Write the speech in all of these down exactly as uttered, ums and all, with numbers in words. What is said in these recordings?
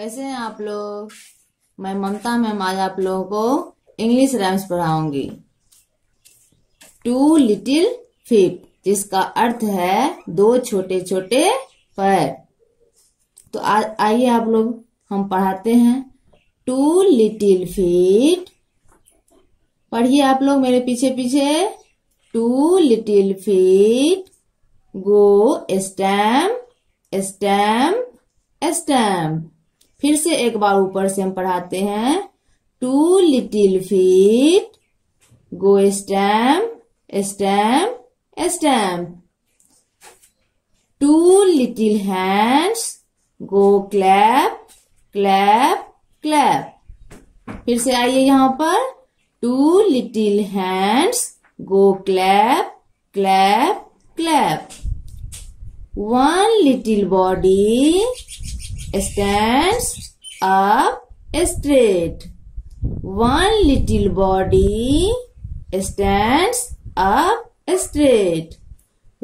कैसे हैं आप लोग। मैं ममता मैम आज आप लोगों को इंग्लिश राइम्स पढ़ाऊंगी। टू लिटिल फीट जिसका अर्थ है दो छोटे छोटे पैर। तो आइए आप लोग हम पढ़ाते हैं टू लिटिल फीट। पढ़िए आप लोग मेरे पीछे पीछे। Two little feet go stamp stamp stamp. फिर से एक बार ऊपर से हम पढ़ाते हैं। Two little feet go stamp stamp stamp. Two little hands go clap clap clap. फिर से आइए यहाँ पर। Two little hands go clap clap clap. One little body stands up straight. One little body stands up straight.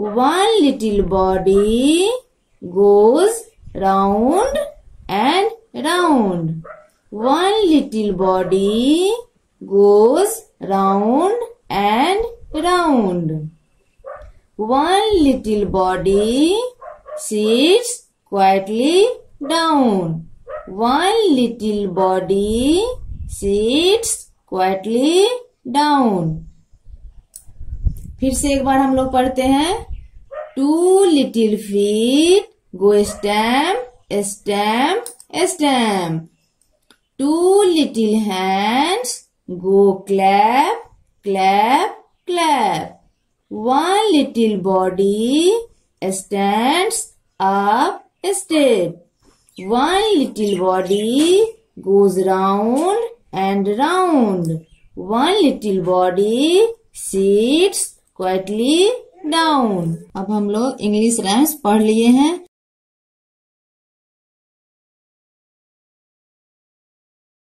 One little body goes round and round. One little body goes round and round. One little body sits quietly down. One little body sits quietly down. फिर से एक बार हम लोग पढ़ते हैं। Two little feet go stamp, stamp, stamp. Two little hands go clap, clap, clap. One little body stands up straight. One little body goes round and round. One little body sits quietly down. अब हम लोग English rhymes पढ़ लिए हैं।